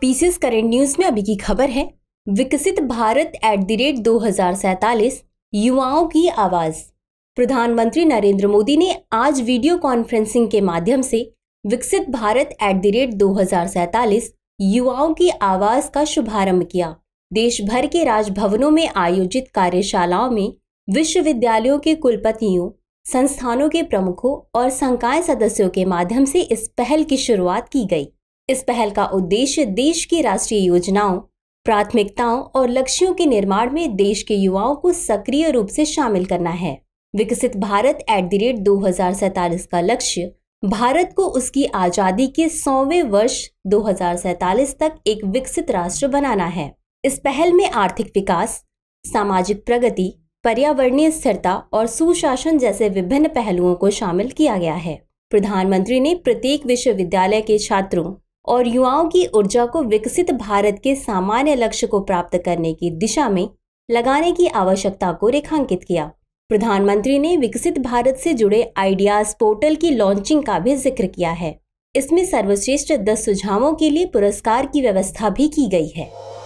PCS current news में अभी की खबर है, विकसित भारत @ 2047 युवाओं की आवाज। प्रधानमंत्री नरेंद्र मोदी ने आज वीडियो कॉन्फ्रेंसिंग के माध्यम से विकसित भारत @ 2047 युवाओं की आवाज का शुभारंभ किया। देश भर के राजभवनों में आयोजित कार्यशालाओं में विश्वविद्यालयों के कुलपतियों, संस्थानों के प्रमुखों और संकाय सदस्यों के माध्यम से इस पहल की शुरुआत की गई। इस पहल का उद्देश्य देश की राष्ट्रीय योजनाओं, प्राथमिकताओं और लक्ष्यों के निर्माण में देश के युवाओं को सक्रिय रूप से शामिल करना है। विकसित भारत @ 2047 का लक्ष्य भारत को उसकी आजादी के 100वें वर्ष 2047 तक एक विकसित राष्ट्र बनाना है। इस पहल में आर्थिक विकास, सामाजिक प्रगति, पर्यावरणीय स्थिरता और सुशासन जैसे विभिन्न पहलुओं को शामिल किया गया है। प्रधानमंत्री ने प्रत्येक विश्वविद्यालय के छात्रों और युवाओं की ऊर्जा को विकसित भारत के सामान्य लक्ष्य को प्राप्त करने की दिशा में लगाने की आवश्यकता को रेखांकित किया। प्रधानमंत्री ने विकसित भारत से जुड़े आइडियाज पोर्टल की लॉन्चिंग का भी जिक्र किया है। इसमें सर्वश्रेष्ठ 10 सुझावों के लिए पुरस्कार की व्यवस्था भी की गई है।